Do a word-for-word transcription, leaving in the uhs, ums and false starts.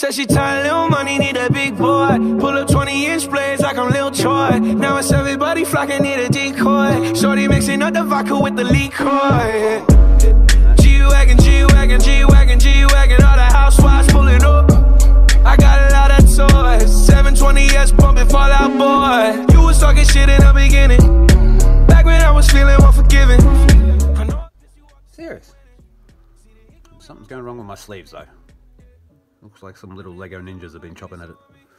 Said she tired, little money, need a big boy. Pull up twenty inch blades like I'm Lil Troy. Now it's everybody flocking, need a decoy. Shorty mixing up the vodka with the liquor. G-Wagon, G-Wagon, G-Wagon, G-Wagon. All the housewives pulling up. I got a lot of toys. seven twenty S bumping Fallout Boy. You was talking shit in the beginning, back when I was feeling unforgiving. Serious. Something's going wrong with my sleeves though. Looks like some little Lego ninjas have been chopping at it.